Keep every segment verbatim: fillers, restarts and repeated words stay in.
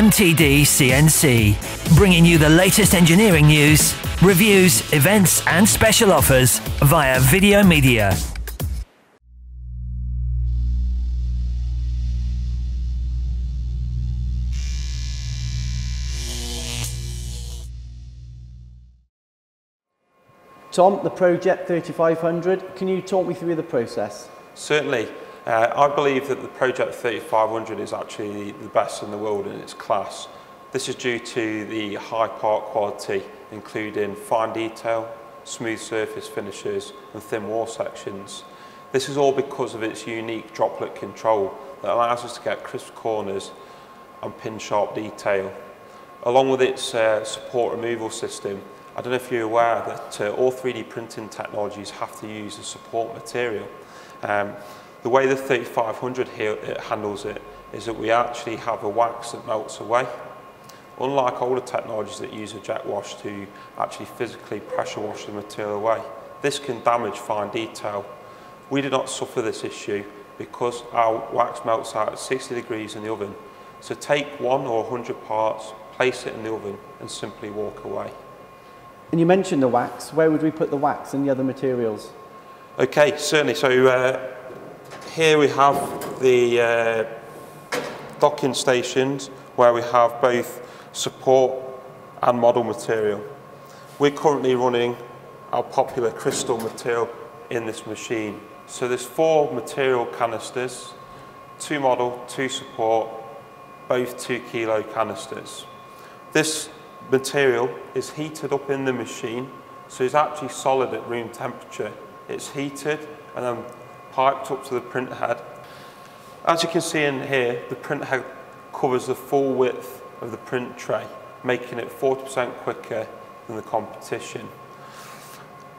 M T D C N C, bringing you the latest engineering news, reviews, events and special offers via video media. Tom, the ProJet thirty-five hundred, can you talk me through the process? Certainly. Uh, I believe that the ProJet thirty-five hundred is actually the best in the world in its class. This is due to the high part quality, including fine detail, smooth surface finishes and thin wall sections. This is all because of its unique droplet control that allows us to get crisp corners and pin sharp detail. Along with its uh, support removal system, I don't know if you're aware that uh, all three D printing technologies have to use a support material. Um, the way the thirty-five hundred here it handles it is that we actually have a wax that melts away. Unlike older technologies that use a jet wash to actually physically pressure wash the material away, this can damage fine detail. We did not suffer this issue because our wax melts out at sixty degrees in the oven. So take one or one hundred parts, place it in the oven and simply walk away. And you mentioned the wax. Where would we put the wax and the other materials? Okay, certainly. So uh, here we have the uh, docking stations where we have both support and model material. We're currently running our popular crystal material in this machine. So there's four material canisters, two model, two support, both two kilo canisters. This material is heated up in the machine, so it's actually solid at room temperature. It's heated and then piped up to the print head. As you can see in here, the print head covers the full width of the print tray, making it forty percent quicker than the competition.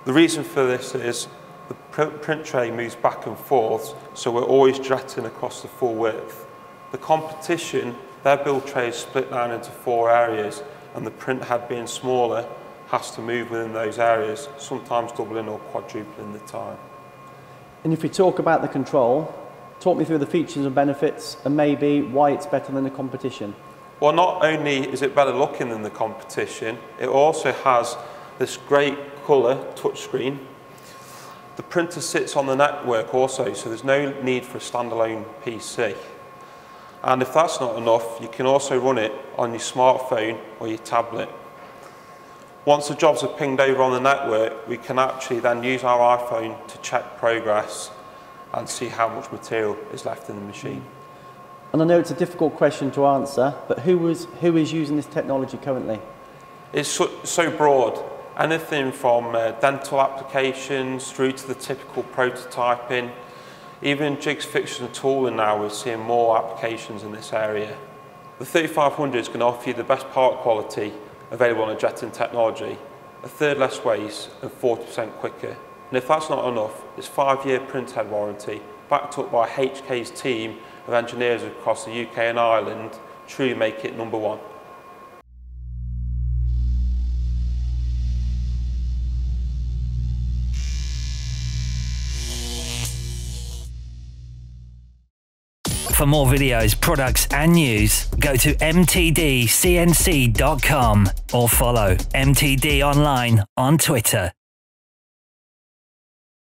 The reason for this is the print tray moves back and forth, so we're always jetting across the full width. The competition, their build tray is split down into four areas, and the print head being smaller has to move within those areas, sometimes doubling or quadrupling the time. And if we talk about the control, talk me through the features and benefits and maybe why it's better than the competition. Well, not only is it better looking than the competition, it also has this great colour touchscreen. The printer sits on the network also, so there's no need for a standalone P C. And if that's not enough, you can also run it on your smartphone or your tablet. Once the jobs are pinged over on the network, we can actually then use our iPhone to check progress and see how much material is left in the machine. And I know it's a difficult question to answer, but who was, who is using this technology currently? It's so, so broad. Anything from uh, dental applications through to the typical prototyping. Even jigs, fixtures and tooling now, we're seeing more applications in this area. The thirty-five hundred is going to offer you the best part quality available on a jetting technology, a third less waste and forty percent quicker. And if that's not enough, it's five year print head warranty, backed up by H K's team of engineers across the U K and Ireland, truly make it number one. For more videos, products and news, go to M T D C N C dot com or follow M T D Online on Twitter.